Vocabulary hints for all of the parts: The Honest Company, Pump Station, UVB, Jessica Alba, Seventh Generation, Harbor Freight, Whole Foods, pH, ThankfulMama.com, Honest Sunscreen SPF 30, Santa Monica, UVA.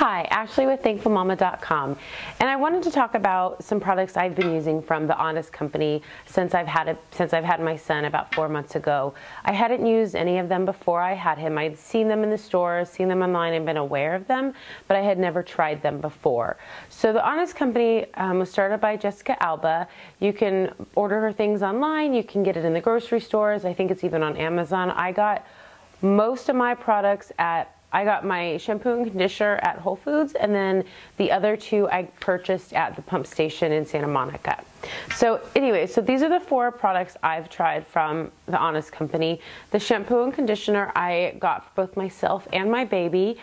Hi, Ashley with ThankfulMama.com, and I wanted to talk about some products I've been using from The Honest Company since I've had my son about 4 months ago. I hadn't used any of them before I had him. I'd seen them in the store, seen them online, and been aware of them, but I had never tried them before. So The Honest Company was started by Jessica Alba. You can order her things online. You can get it in the grocery stores. I think it's even on Amazon. I got most of my products at I got my shampoo and conditioner at Whole Foods, and then the other two I purchased at the Pump Station in Santa Monica. So anyway, so these are the four products I've tried from The Honest Company. The shampoo and conditioner I got for both myself and my baby.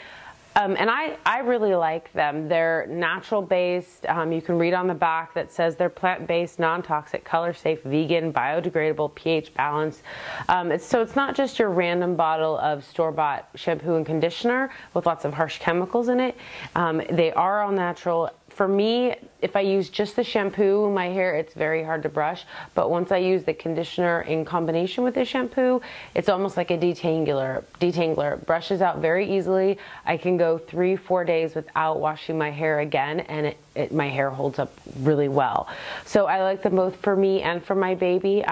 And I really like them. They're natural based. You can read on the back that says they're plant-based, non-toxic, color-safe, vegan, biodegradable, pH balanced. So it's not just your random bottle of store-bought shampoo and conditioner with lots of harsh chemicals in it. They are all natural. For me, if I use just the shampoo in my hair, it's very hard to brush. But once I use the conditioner in combination with the shampoo, it's almost like a detangler. It brushes out very easily. I can go 3-4 days without washing my hair again, and my hair holds up really well. So I like them both for me and for my baby.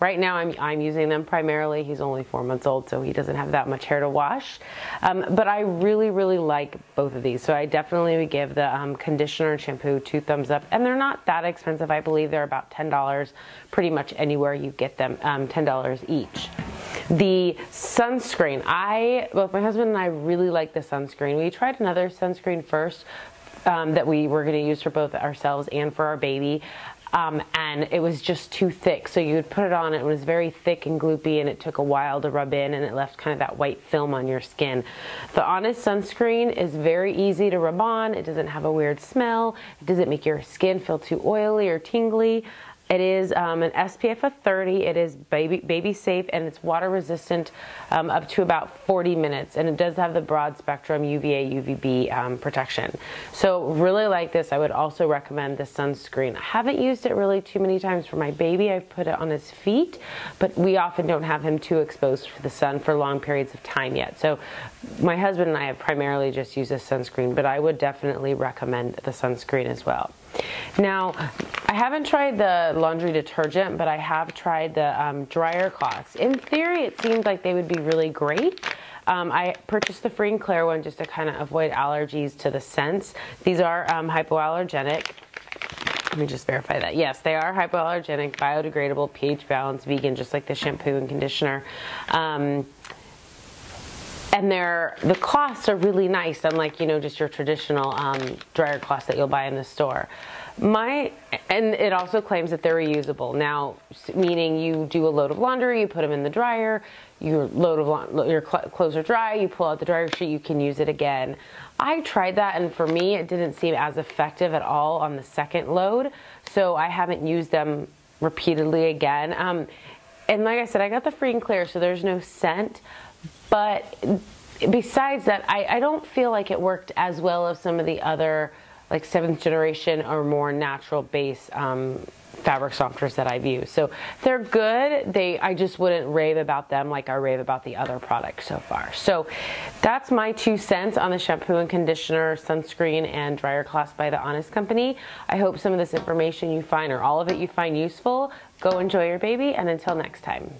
Right now I'm using them primarily. He's only 4 months old, so he doesn't have that much hair to wash. But I really, really like both of these. So I definitely would give the conditioner and shampoo 2 thumbs up. And they're not that expensive. I believe they're about $10 pretty much anywhere you get them, $10 each. The sunscreen, both my husband and I really like the sunscreen. We tried another sunscreen first that we were gonna use for both ourselves and for our baby. And it was just too thick, so you would put it on, it was very thick and gloopy, and it took a while to rub in, and it left kind of that white film on your skin. The Honest sunscreen is very easy to rub on. It doesn't have a weird smell. It doesn't make your skin feel too oily or tingly. It is an SPF of 30. It is baby safe, and it's water resistant up to about 40 minutes. And it does have the broad spectrum UVA, UVB protection. So really like this. I would also recommend the sunscreen. I haven't used it really too many times for my baby. I've put it on his feet, but we often don't have him too exposed to the sun for long periods of time yet. So my husband and I have primarily just used this sunscreen, but I would definitely recommend the sunscreen as well. Now, I haven't tried the laundry detergent, but I have tried the dryer cloths. In theory, it seems like they would be really great. I purchased the Free and Clear one just to kind of avoid allergies to the scents. These are hypoallergenic. Let me just verify that. Yes, they are hypoallergenic, biodegradable, pH balanced, vegan, just like the shampoo and conditioner. And the cloths are really nice, unlike, you know, just your traditional dryer cloths that you'll buy in the store. And it also claims that they're reusable. Now, meaning you do a load of laundry, you put them in the dryer, your clothes are dry, you pull out the dryer sheet, you can use it again. I tried that, and for me, it didn't seem as effective at all on the second load, so I haven't used them repeatedly again. And like I said, I got the Free and Clear, so there's no scent. But besides that, I don't feel like it worked as well as some of the other, like Seventh Generation or more natural base fabric softeners that I've used. So they're good. I just wouldn't rave about them like I rave about the other products so far. So that's my 2 cents on the shampoo and conditioner, sunscreen, and dryer cloths by The Honest Company. I hope some of this information you find, or all of it you find useful. Go enjoy your baby, and until next time.